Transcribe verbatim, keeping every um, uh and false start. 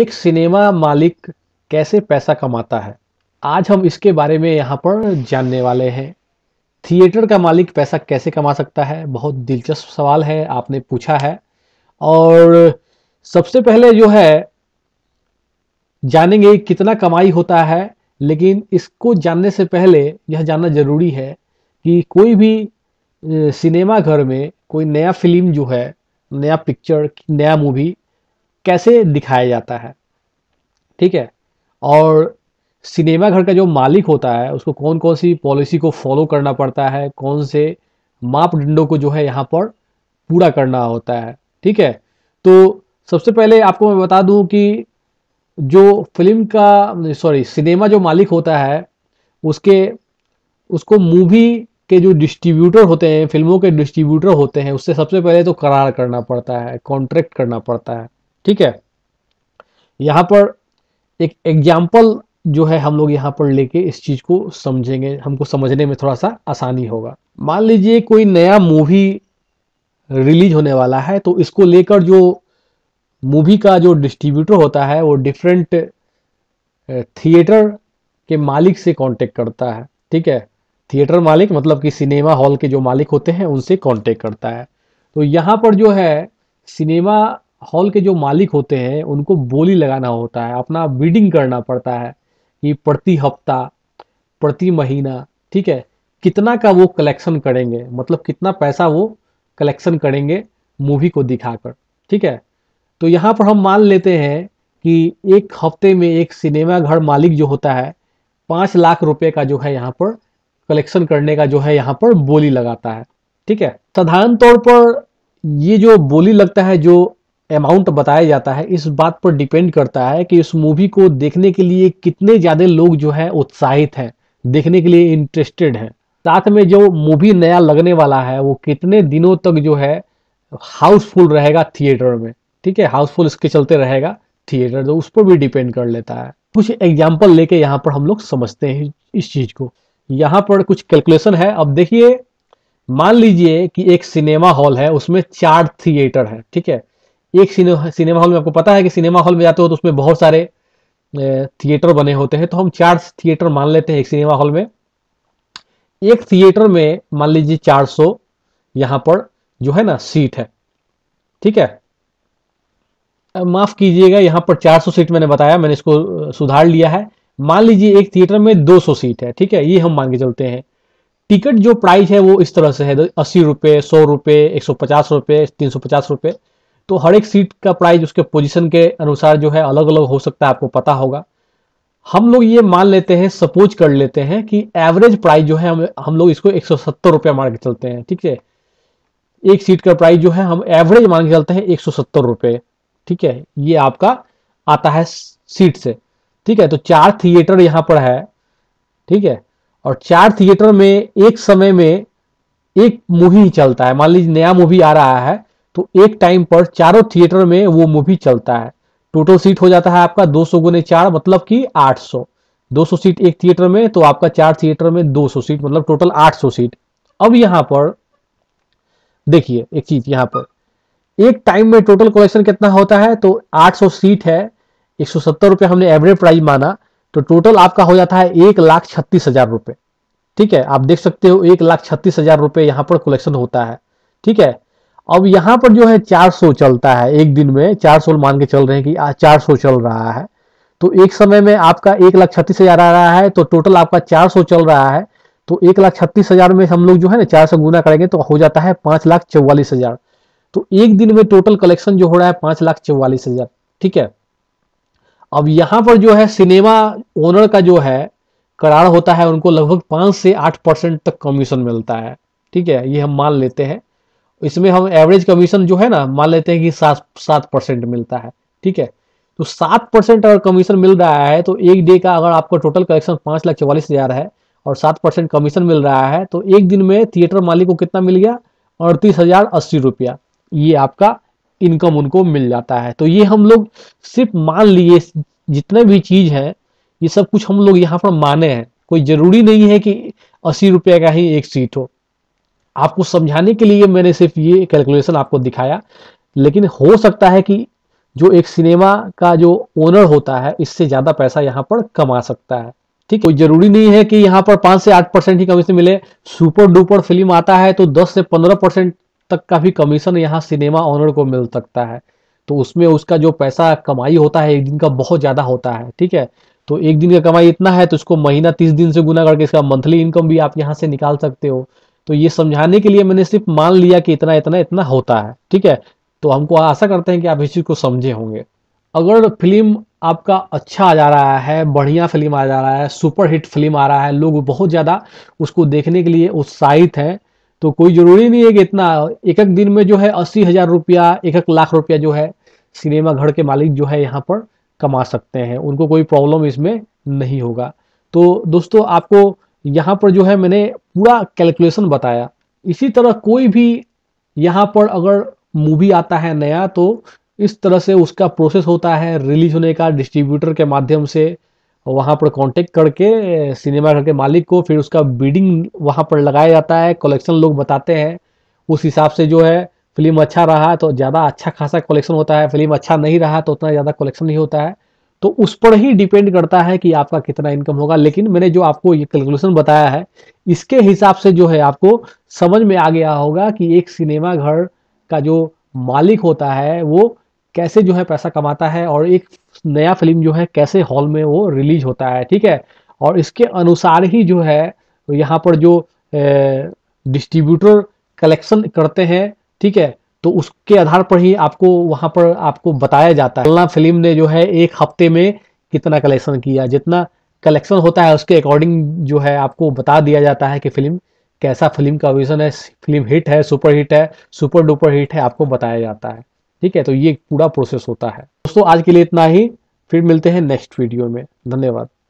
एक सिनेमा मालिक कैसे पैसा कमाता है, आज हम इसके बारे में यहाँ पर जानने वाले हैं। थिएटर का मालिक पैसा कैसे कमा सकता है, बहुत दिलचस्प सवाल है आपने पूछा है। और सबसे पहले जो है जानेंगे कितना कमाई होता है, लेकिन इसको जानने से पहले यह जानना जरूरी है कि कोई भी सिनेमा घर में कोई नया फिल्म जो है, नया पिक्चर, नया मूवी कैसे दिखाया जाता है, ठीक है। और सिनेमा घर का जो मालिक होता है उसको कौन कौन सी पॉलिसी को फॉलो करना पड़ता है, कौन से मापदंडों को जो है यहाँ पर पूरा करना होता है, ठीक है। तो सबसे पहले आपको मैं बता दूं कि जो फिल्म का सॉरी सिनेमा जो मालिक होता है उसके उसको मूवी के जो डिस्ट्रीब्यूटर होते हैं, फिल्मों के डिस्ट्रीब्यूटर होते हैं, उससे सबसे पहले तो करार करना पड़ता है, कॉन्ट्रैक्ट करना पड़ता है, ठीक है। यहाँ पर एक एग्जाम्पल जो है हम लोग यहाँ पर लेके इस चीज को समझेंगे, हमको समझने में थोड़ा सा आसानी होगा। मान लीजिए कोई नया मूवी रिलीज होने वाला है, तो इसको लेकर जो मूवी का जो डिस्ट्रीब्यूटर होता है वो डिफरेंट थिएटर के मालिक से कांटेक्ट करता है, ठीक है। थिएटर मालिक मतलब कि सिनेमा हॉल के जो मालिक होते हैं उनसे कांटेक्ट करता है। तो यहाँ पर जो है सिनेमा हॉल के जो मालिक होते हैं उनको बोली लगाना होता है, अपना बिडिंग करना पड़ता है कि प्रति हफ्ता, प्रति महीना, ठीक है, कितना का वो कलेक्शन करेंगे, मतलब कितना पैसा वो कलेक्शन करेंगे मूवी को दिखाकर, ठीक है। तो यहाँ पर हम मान लेते हैं कि एक हफ्ते में एक सिनेमा घर मालिक जो होता है पाँच लाख रुपए का जो है यहाँ पर कलेक्शन करने का जो है यहाँ पर बोली लगाता है, ठीक है। साधारण तौर पर ये जो बोली लगता है, जो अमाउंट बताया जाता है, इस बात पर डिपेंड करता है कि उस मूवी को देखने के लिए कितने ज़्यादा लोग जो है उत्साहित हैं, देखने के लिए इंटरेस्टेड हैं, साथ में जो मूवी नया लगने वाला है वो कितने दिनों तक जो है हाउसफुल रहेगा थिएटर में, ठीक है, हाउसफुल इसके चलते रहेगा थिएटर, तो उस पर भी डिपेंड कर लेता है। कुछ एग्जाम्पल लेके यहाँ पर हम लोग समझते हैं इस चीज़ को। यहाँ पर कुछ कैलकुलेशन है। अब देखिए, मान लीजिए कि एक सिनेमा हॉल है, उसमें चार थिएटर है, ठीक है। एक सिनेमा हॉल में आपको पता है कि सिनेमा हॉल में जाते हो तो उसमें बहुत सारे थिएटर बने होते हैं, तो हम चार थिएटर मान लेते हैं एक सिनेमा हॉल में। एक थिएटर में मान लीजिए चार सौ यहाँ पर जो है ना सीट है, ठीक है, माफ कीजिएगा यहाँ पर चार सौ सीट मैंने बताया, मैंने इसको सुधार लिया है। मान लीजिए एक थिएटर में दो सौ सीट है, ठीक है, ये हम मान के चलते हैं। टिकट जो प्राइस है वो इस तरह से है, अस्सी रुपये, सौ रुपये, एक सौ पचास रुपये, तीन सौ पचास रुपये, तो हर एक सीट का प्राइस उसके पोजीशन के अनुसार जो है अलग अलग हो सकता है, आपको पता होगा। हम लोग ये मान लेते हैं, सपोज कर लेते हैं कि एवरेज प्राइस जो है हम हम लोग इसको एक सौ सत्तर रुपया मान के चलते हैं, ठीक है। एक सीट का प्राइस जो है हम एवरेज मान के चलते हैं एक सौ सत्तर रुपये, ठीक है, ये आपका आता है सीट से, ठीक है। तो चार थिएटर यहाँ पर है, ठीक है, और चार थिएटर में एक समय में एक मूवी चलता है। मान लीजिए नया मूवी आ रहा है तो एक टाइम पर चारों थिएटर में वो मूवी चलता है। टोटल सीट हो जाता है आपका दो सौ गुने चार मतलब कि आठ सौ, दो सौ सीट एक थिएटर में, तो आपका चार थिएटर में दो सौ सीट मतलब टोटल आठ सौ सीट। अब यहाँ पर देखिए एक चीज, यहाँ पर एक टाइम में टोटल कलेक्शन कितना होता है, तो आठ सौ सीट है, एक सौ सत्तर रुपये हमने एवरेज प्राइस माना, तो टोटल आपका हो जाता है एक लाख छत्तीस हजार रुपये, ठीक है। आप देख सकते हो एक लाख छत्तीस हजार रुपये यहाँ पर कलेक्शन होता है, ठीक है। अब यहाँ पर जो है चार सौ चलता है, एक दिन में चार सौ मान के चल रहे हैं कि चार सौ चल रहा है, तो एक समय में आपका एक लाख छत्तीस हजार आ रहा है, तो टोटल आपका चार सौ चल रहा है, तो एक लाख छत्तीस हजार में हम लोग जो है ना चार सौ गुना करेंगे तो हो जाता है पाँच लाख चौवालीस हजार। तो एक दिन में टोटल कलेक्शन जो हो रहा है पाँच लाख चौवालीस हजार, ठीक है। अब यहाँ पर जो है सिनेमा ओनर का जो है करार होता है, उनको लगभग पाँच से आठ परसेंट तक कमीशन मिलता है, ठीक है, ये हम मान लेते हैं। इसमें हम एवरेज कमीशन जो है ना मान लेते हैं कि सात सात परसेंट मिलता है, ठीक है। तो सात परसेंट अगर कमीशन मिल रहा है तो एक डे का अगर आपका टोटल कलेक्शन पाँच लाख चौवालीस हजार है और सात परसेंट कमीशन मिल रहा है तो एक दिन में थिएटर मालिक को कितना मिल गया, अड़तीस हजार अस्सी रुपया, ये आपका इनकम उनको मिल जाता है। तो ये हम लोग सिर्फ मान लिए, जितने भी चीज़ हैं ये सब कुछ हम लोग यहाँ पर माने हैं, कोई जरूरी नहीं है कि अस्सी रुपये का ही एक सीट हो। आपको समझाने के लिए मैंने सिर्फ ये कैलकुलेशन आपको दिखाया, लेकिन हो सकता है कि जो एक सिनेमा का जो ओनर होता है इससे ज़्यादा पैसा यहाँ पर कमा सकता है। ठीक है, जरूरी नहीं है कि यहाँ पर पाँच से आठ परसेंट ही कमीशन मिले। सुपर डुपर फिल्म आता है तो दस से पंद्रह परसेंट तक का भी कमीशन यहाँ सिनेमा ओनर को मिल सकता है। तो उसमें उसका जो पैसा कमाई होता है एक दिन का बहुत ज़्यादा होता है। ठीक है, तो एक दिन का कमाई इतना है तो उसको महीना तीस दिन से गुना करके इसका मंथली इनकम भी आप यहाँ से निकाल सकते हो। तो ये समझाने के लिए मैंने सिर्फ मान लिया कि इतना इतना इतना होता है। ठीक है, तो हमको आशा करते हैं कि आप इस चीज़ को समझे होंगे। अगर फिल्म आपका अच्छा आ जा रहा है, बढ़िया फिल्म आ जा रहा है, सुपरहिट फिल्म आ रहा है, लोग बहुत ज़्यादा उसको देखने के लिए उत्साहित हैं, तो कोई ज़रूरी नहीं है कि इतना एक एक दिन में जो है अस्सी हज़ार रुपया एक एक लाख रुपया जो है सिनेमा घर के मालिक जो है यहाँ पर कमा सकते हैं। उनको कोई प्रॉब्लम इसमें नहीं होगा। तो दोस्तों आपको यहाँ पर जो है मैंने पूरा कैलकुलेशन बताया। इसी तरह कोई भी यहाँ पर अगर मूवी आता है नया तो इस तरह से उसका प्रोसेस होता है रिलीज होने का। डिस्ट्रीब्यूटर के माध्यम से वहाँ पर कांटेक्ट करके सिनेमा घर के मालिक को फिर उसका बिडिंग वहाँ पर लगाया जाता है। कलेक्शन लोग बताते हैं, उस हिसाब से जो है फिल्म अच्छा रहा तो ज़्यादा अच्छा खासा कलेक्शन होता है, फिल्म अच्छा नहीं रहा तो उतना ज़्यादा कलेक्शन नहीं होता है। तो उस पर ही डिपेंड करता है कि आपका कितना इनकम होगा। लेकिन मैंने जो आपको ये कैलकुलेशन बताया है इसके हिसाब से जो है आपको समझ में आ गया होगा कि एक सिनेमा घर का जो मालिक होता है वो कैसे जो है पैसा कमाता है और एक नया फिल्म जो है कैसे हॉल में वो रिलीज होता है। ठीक है, और इसके अनुसार ही जो है यहाँ पर जो डिस्ट्रीब्यूटर कलेक्शन करते हैं, ठीक है, तो उसके आधार पर ही आपको वहाँ पर आपको बताया जाता है फलां फिल्म ने जो है एक हफ्ते में कितना कलेक्शन किया। जितना कलेक्शन होता है उसके अकॉर्डिंग जो है आपको बता दिया जाता है कि फिल्म कैसा, फिल्म का विजन है, फिल्म हिट है, सुपर हिट है, सुपर डुपर हिट है, आपको बताया जाता है। ठीक है, तो ये पूरा प्रोसेस होता है। दोस्तों आज के लिए इतना ही, फिर मिलते हैं नेक्स्ट वीडियो में। धन्यवाद।